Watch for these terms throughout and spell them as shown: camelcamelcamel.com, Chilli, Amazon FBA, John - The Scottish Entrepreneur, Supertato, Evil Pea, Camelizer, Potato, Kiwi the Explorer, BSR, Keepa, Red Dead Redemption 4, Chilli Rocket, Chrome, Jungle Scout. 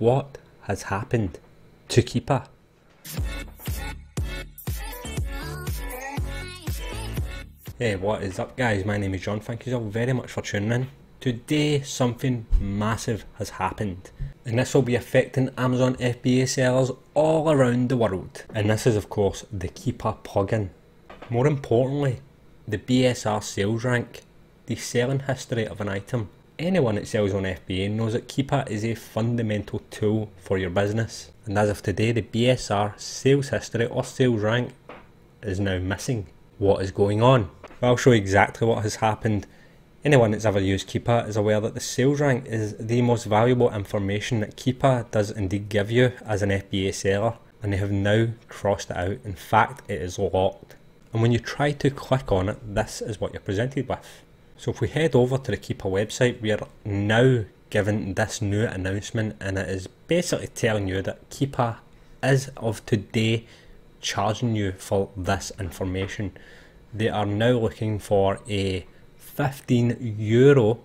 What has happened to Keepa? Hey, what is up guys, my name is John, thank you all very much for tuning in. Today something massive has happened, and this will be affecting Amazon FBA sellers all around the world. And this is of course the Keepa plugin. More importantly, the BSR sales rank, the selling history of an item. Anyone that sells on FBA knows that Keepa is a fundamental tool for your business. And as of today, the BSR sales history or sales rank is now missing. What is going on? Well, I'll show you exactly what has happened. Anyone that's ever used Keepa is aware that the sales rank is the most valuable information that Keepa does indeed give you as an FBA seller, and they have now crossed it out. In fact, it is locked. And when you try to click on it, this is what you're presented with. So if we head over to the Keepa website, we are now given this new announcement, and it is basically telling you that Keepa, as of today, charging you for this information. They are now looking for a €15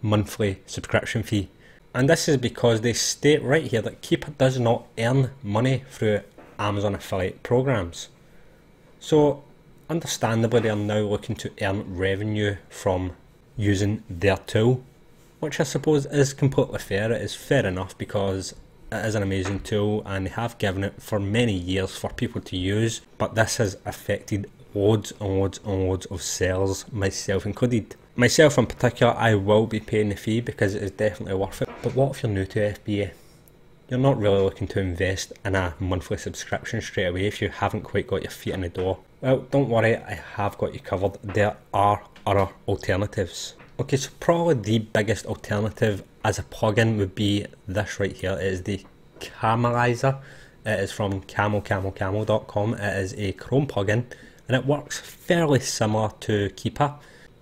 monthly subscription fee, and this is because they state right here that Keepa does not earn money through Amazon affiliate programs. So understandably, they are now looking to earn revenue from using their tool, which I suppose is completely fair. It is fair enough because it is an amazing tool and they have given it for many years for people to use, but this has affected loads and loads and loads of sellers, myself included. Myself in particular, I will be paying the fee because it is definitely worth it. But what if you're new to FBA? You're not really looking to invest in a monthly subscription straight away if you haven't quite got your feet in the door. Well, don't worry, I have got you covered. There are other alternatives. Okay, so probably the biggest alternative as a plugin would be this right here. It is the Camelizer. It is from camelcamelcamel.com. It is a Chrome plugin, and it works fairly similar to Keepa.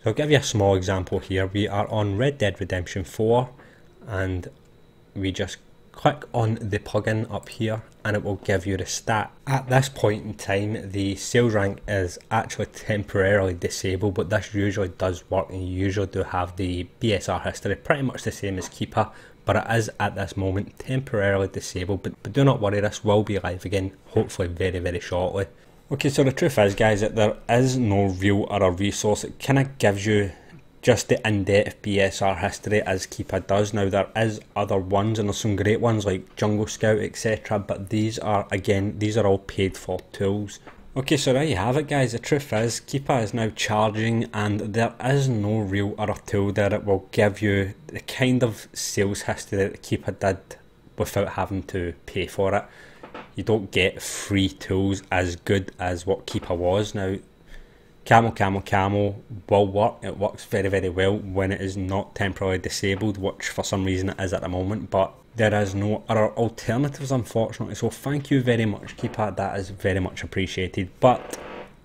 So I'll give you a small example here. We are on Red Dead Redemption 4, and we just click on the plugin up here and it will give you the stat. At this point in time, the sales rank is actually temporarily disabled, but this usually does work, and you usually do have the BSR history pretty much the same as Keepa, but it is at this moment temporarily disabled. But do not worry, this will be live again, hopefully very shortly. Okay, so the truth is guys that there is no real other resource that kind of gives you just the in-depth BSR history as Keepa does. Now there is other ones, and there's some great ones like Jungle Scout, etc, but these are, again, these are all paid for tools. Okay, so there you have it guys, the truth is Keepa is now charging, and there is no real other tool there that will give you the kind of sales history that Keepa did without having to pay for it. You don't get free tools as good as what Keepa was. Now Camel Camel Camel will work. It works very well when it is not temporarily disabled, which for some reason it is at the moment, but there is no other alternatives unfortunately. So thank you very much Keepa, that is very much appreciated, but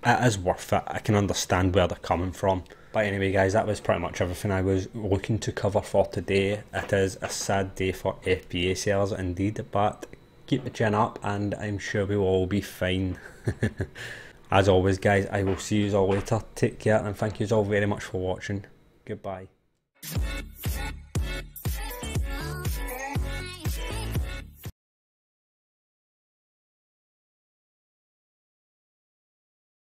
it is worth it. I can understand where they're coming from. But anyway guys, that was pretty much everything I was looking to cover for today. It is a sad day for FBA sellers indeed, but keep the chin up and I'm sure we will all be fine. As always guys, I will see you all later, take care, and thank you all very much for watching. Goodbye.